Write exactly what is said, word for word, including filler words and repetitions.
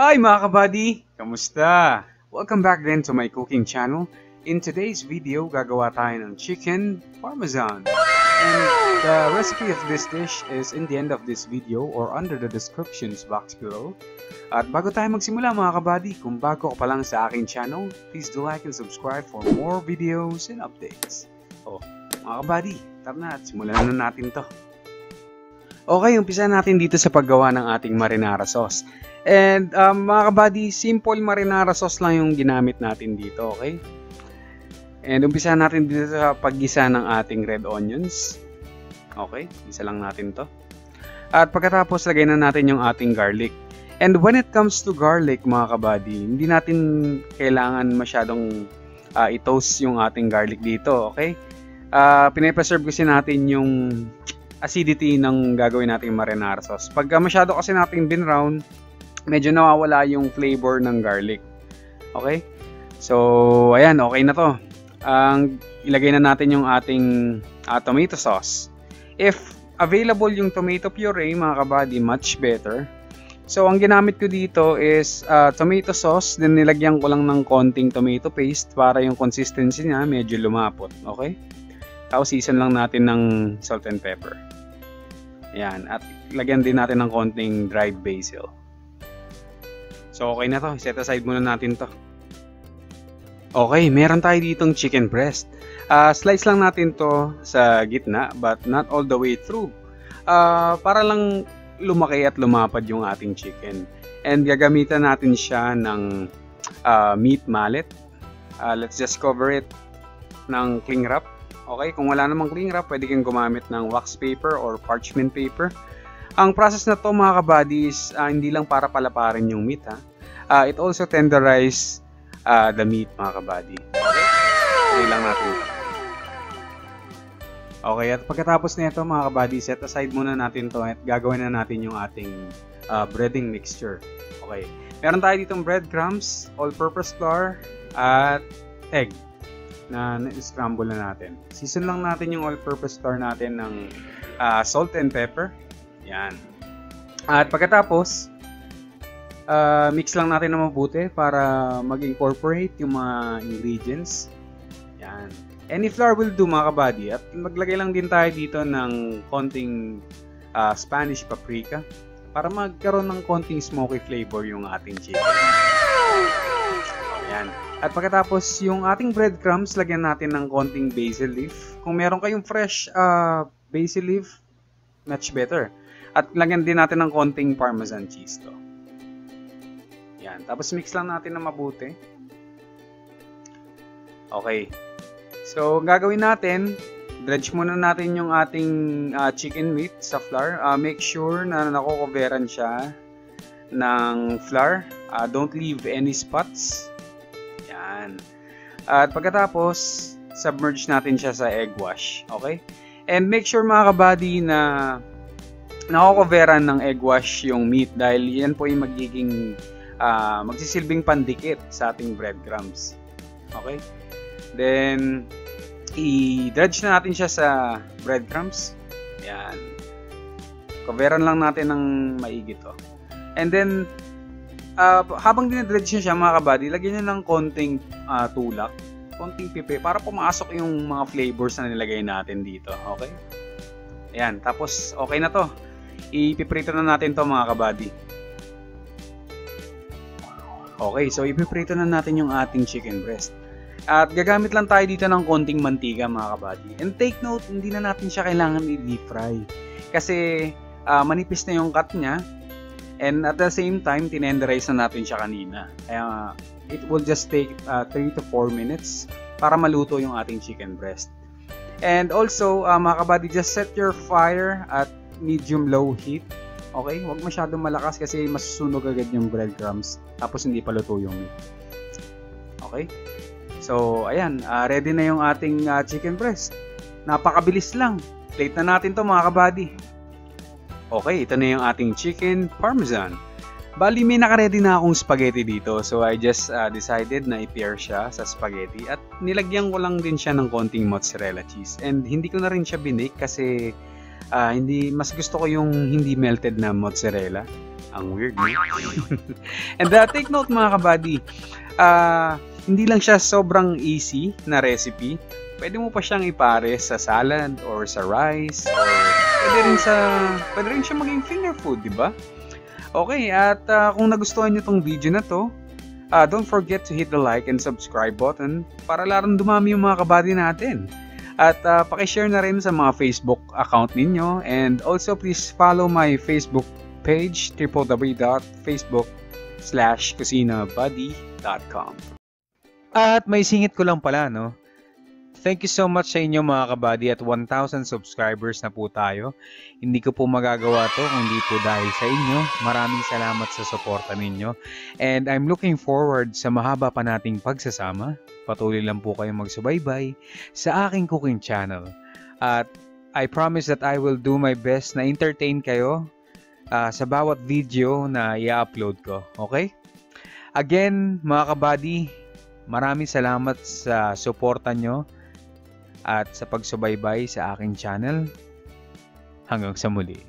Hi mga kabady! Kamusta? Welcome back then to my cooking channel. In today's video, gagawa tayo ng chicken parmesan. And the recipe of this dish is in the end of this video or under the descriptions box below. At bago tayo magsimula mga kabady, kung bago ka pa lang sa aking channel, please do like and subscribe for more videos and updates. Oh, mga kabady, tara na at simulan na natin to. Okay, umpisa natin dito sa paggawa ng ating marinara sauce. And um, mga kabady, simple marinara sauce lang yung ginamit natin dito, okay? And umpisa natin dito sa paggisa ng ating red onions. Okay, isa lang natin to. At pagkatapos, lagay na natin yung ating garlic. And when it comes to garlic, mga kabady, hindi natin kailangan masyadong uh, i-toast yung ating garlic dito, okay? Uh, pinapreserve kasi natin yung acidity ng gagawin nating marinara sauce. Pagka masyado kasi natin binrown, medyo nawawala yung flavor ng garlic. Okay? So, ayan, okay na to. Ang um, ilagay na natin yung ating uh, tomato sauce. If available yung tomato puree, mga kabady, much better. So, ang ginamit ko dito is uh, tomato sauce. Then, nilagyan ko lang ng konting tomato paste para yung consistency niya medyo lumapot. Okay? Tapos, season lang natin ng salt and pepper. Ayan. At lagyan din natin ng konting dried basil. So, okay na to. Set aside muna natin to. Okay, meron tayo ditong chicken breast. Uh, slice lang natin to sa gitna but not all the way through. Uh, para lang lumaki at lumapad yung ating chicken. And gagamitan natin siya ng uh, meat mallet. Uh, let's just cover it ng cling wrap. Okay, kung wala namang cling wrap, pwede kang gumamit ng wax paper or parchment paper. Ang process na to mga kabady is uh, hindi lang para palaparin yung meat ha. Uh, it also tenderizes uh, the meat mga kabady. Okay? Okay lang natin. Okay, at pagkatapos nito mga kabady, set aside muna natin to at gagawin na natin yung ating uh, breading mixture. Okay. Meron tayo ditong breadcrumbs, all-purpose flour, at egg na scramble na natin. Season lang natin yung all-purpose flour natin ng uh, salt and pepper. Yan. At pagkatapos, uh, mix lang natin na mabuti para mag-incorporate yung mga ingredients. Yan. Any flour will do mga kabady. At maglagay lang din tayo dito ng konting uh, Spanish paprika para magkaroon ng konting smoky flavor yung ating chicken. Yan. At pagkatapos, yung ating breadcrumbs, lagyan natin ng konting basil leaf. Kung meron kayong fresh uh, basil leaf, much better. At lagyan din natin ng konting parmesan cheese to. Yan. Tapos mix lang natin na mabuti. Okay. So, gagawin natin, dredge muna natin yung ating uh, chicken meat sa flour. Uh, make sure na nakokoveran siya ng flour. Uh, don't leave any spots. Yan. At pagkatapos, submerge natin siya sa egg wash. Okay? And make sure mga kabady na nakokoveran ng egg wash yung meat dahil yan po yung magiging uh, magsisilbing pandikit sa ating breadcrumbs. Okay? Then, i-dredge na natin siya sa breadcrumbs. Yan. Coveran lang natin ng maigi to. And then, uh, habang dinadredge na siya mga kabady, lagyan niya ng konting uh, tulak, konting pipi, para pumasok yung mga flavors na nilagay natin dito. Okay? Ayan, tapos okay na to. Ipiprito na natin to mga kabady. Okay, so ipiprito na natin yung ating chicken breast. At gagamit lang tayo dito ng konting mantika mga kabady. And take note, hindi na natin siya kailangan i-deep fry. Kasi uh, manipis na yung cut niya. And at the same time, tinenderize na natin siya kanina. Kaya uh, it will just take uh, three to four minutes para maluto yung ating chicken breast. And also, uh, mga kabady, just set your fire at medium-low heat. Okay? Huwag masyadong malakas kasi masusunog agad yung breadcrumbs. Tapos hindi pa luto yung meat. Okay? So, ayan. Uh, ready na yung ating uh, chicken breast. Napakabilis lang. Plate na natin to mga kabady. Okay, ito na yung ating chicken parmesan. Bali, may nakaready na akong spaghetti dito. So, I just uh, decided na i-pair siya sa spaghetti. At nilagyan ko lang din siya ng konting mozzarella cheese. And hindi ko na rin siya binake kasi uh, hindi, mas gusto ko yung hindi melted na mozzarella. Ang weird. And uh, take note mga kabady, uh, hindi lang siya sobrang easy na recipe. Pwede mo pa siyang ipares sa salad or sa rice. Or pwede rin sa pwede rin siya maging finger food, di ba? Okay, at uh, kung nagustuhan niyo tong video na to, uh, don't forget to hit the like and subscribe button para larang dumami yung mga kabady natin. At uh, pakishare na rin sa mga Facebook account ninyo. And also please follow my Facebook page, w w w dot facebook dot com slash cusinabuddy dot com. At may singit ko lang pala, no? Thank you so much sa inyo mga kabady at one thousand subscribers na po tayo. Hindi ko po magagawa to kung hindi po dahil sa inyo. Maraming salamat sa suporta ninyo. And I'm looking forward sa mahaba pa nating pagsasama. Patuloy lang po kayong magsubaybay sa aking cooking channel. At I promise that I will do my best na entertain kayo uh, sa bawat video na i-upload ko. Okay? Again, mga kabady, maraming salamat sa suporta nyo at sa pagsubaybay sa aking channel. Hanggang sa muli.